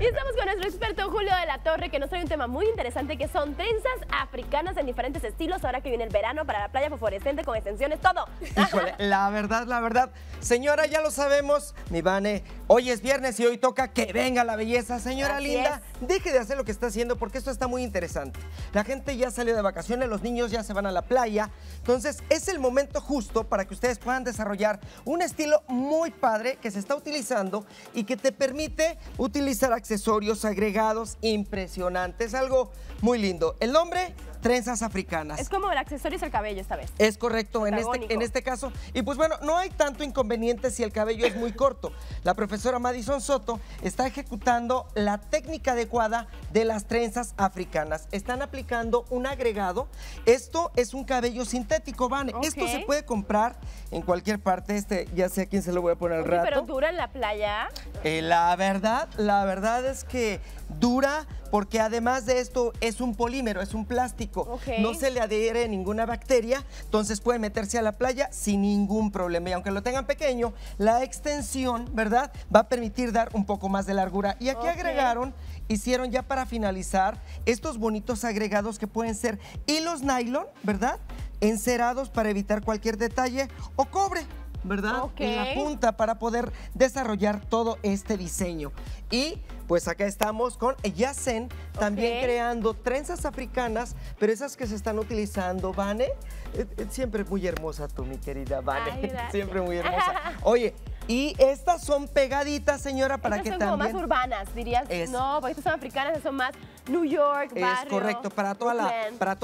Y estamos con nuestro experto Julio de la Torre, que nos trae un tema muy interesante, que son trenzas africanas en diferentes estilos, ahora que viene el verano, para la playa fosforescente, con extensiones, todo. Híjole, la verdad, señora, ya lo sabemos, mi Vane, hoy es viernes y hoy toca que venga la belleza. Señora así linda, es. Deje de hacer lo que está haciendo, porque esto está muy interesante. La gente ya salió de vacaciones, los niños ya se van a la playa, entonces es el momento justo para que ustedes puedan desarrollar un estilo muy padre que se está utilizando y que te permite utilizar accesorios agregados impresionantes, algo muy lindo. El nombre, trenzas africanas. Es como el accesorio es el cabello esta vez. Es correcto, en este caso. Y pues bueno, no hay tanto inconveniente si el cabello es muy corto. La profesora Madison Soto está ejecutando la técnica adecuada de las trenzas africanas. Están aplicando un agregado. Esto es un cabello sintético, Vane. Okay. Esto se puede comprar en cualquier parte. Ya sé a quién se lo voy a poner al rato. Pero dura en la playa. La verdad es que dura, porque además de esto es un polímero, es un plástico, okay. No se le adhiere ninguna bacteria, entonces puede meterse a la playa sin ningún problema. Y aunque lo tengan pequeño, la extensión, ¿verdad?, va a permitir dar un poco más de largura. Y aquí okay. Hicieron ya para finalizar estos bonitos agregados que pueden ser hilos nylon, ¿verdad?, encerados para evitar cualquier detalle, o cobre, ¿verdad? Okay. En la punta, para poder desarrollar todo este diseño. Y pues acá estamos con Yacen, también okay. creando trenzas africanas, pero esas que se están utilizando, Vane. Siempre muy hermosa tú, mi querida Vane. Ay, siempre muy hermosa. Oye, y estas son pegaditas, señora, para estas que son también... Son como más urbanas, dirías. No, porque estas son africanas, son más New York, barrio. Es correcto, para toda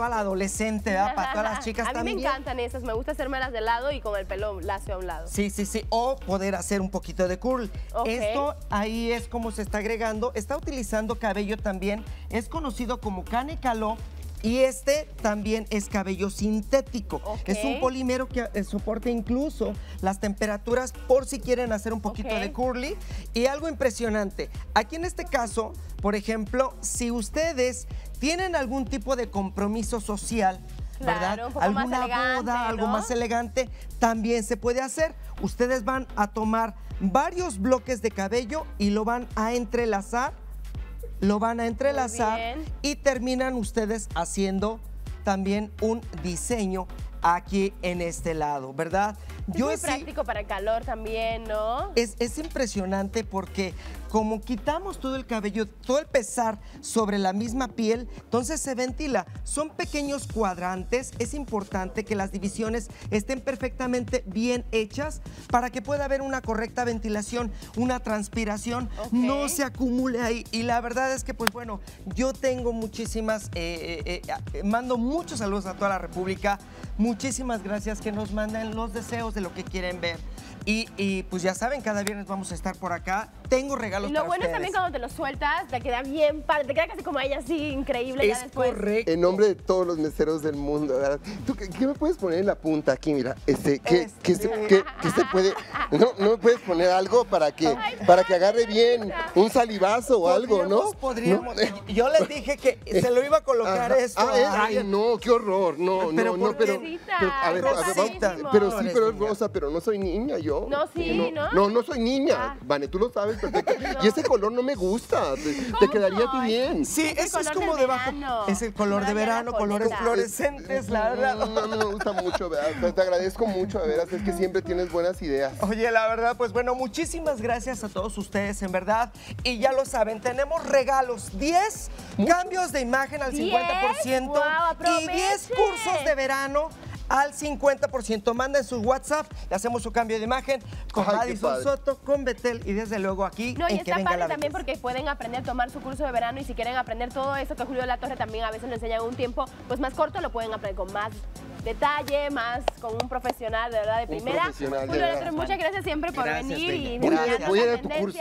la adolescente, ¿verdad? Para todas las chicas también. A mí me encantan esas, me gusta hacerme las de lado y con el pelo lacio a un lado. Sí, sí, sí, o poder hacer un poquito de curl. Okay. Esto ahí es como se está agregando, está utilizando cabello también, es conocido como canecaló. Y este también es cabello sintético. Okay. Es un polímero que soporta incluso las temperaturas, por si quieren hacer un poquito okay. de curly. Y algo impresionante, aquí en este caso, por ejemplo, si ustedes tienen algún tipo de compromiso social, ¿verdad? Claro, alguna boda, ¿no? Algo más elegante, también se puede hacer. Ustedes van a tomar varios bloques de cabello y lo van a entrelazar. Y terminan ustedes haciendo también un diseño aquí en este lado, ¿verdad? Es muy práctico para el calor también, ¿no? Es impresionante, porque como quitamos todo el cabello, todo el pesar sobre la misma piel, entonces se ventila. Son pequeños cuadrantes, es importante que las divisiones estén perfectamente bien hechas para que pueda haber una correcta ventilación, una transpiración, okay. no se acumule ahí. Y la verdad es que, pues bueno, yo tengo muchísimas, mando muchos saludos a toda la República, muchísimas gracias, que nos mandan los deseos de lo que quieren ver. Y pues ya saben, cada viernes vamos a estar por acá. Tengo regalos para ustedes. Lo bueno es también cuando te lo sueltas, te queda bien padre, te queda casi como ella, así increíble. Es ya después. Correcto. En nombre de todos los meseros del mundo, ¿verdad? ¿Tú qué me puedes poner en la punta aquí? Mira, ¿qué se puede? ¿No me puedes poner algo para que agarre bien un salivazo o algo, no? Podríamos. ¿No? Yo les dije que se lo iba a colocar esto. Ay, no, qué horror. Pero a ver, pero es rosa, pero no soy niña yo. No soy niña, Vane, tú lo sabes perfecto. No. Y ese color no me gusta, te quedaría a ti bien. Sí, eso es como debajo. Es el color de verano, colores fluorescentes, la verdad. No me gusta mucho, ¿verdad? Te agradezco mucho, de veras, es que siempre tienes buenas ideas. Oye, la verdad, pues bueno, muchísimas gracias a todos ustedes, en verdad. Y ya lo saben, tenemos regalos, 10 cambios de imagen al 50%. Wow, y 10 cursos de verano al 50%. Manden su WhatsApp, le hacemos su cambio de imagen con Adison Soto, con Betel, y desde luego aquí en Que Venga la Belleza. No, y está padre también porque pueden aprender, tomar su curso de verano, y si quieren aprender todo esto que Julio de la Torre también a veces le enseña en un tiempo pues más corto, lo pueden aprender con más detalle, más con un profesional de verdad de primera. Julio de la Torre, muchas gracias siempre por venir. Voy a ir a tu curso.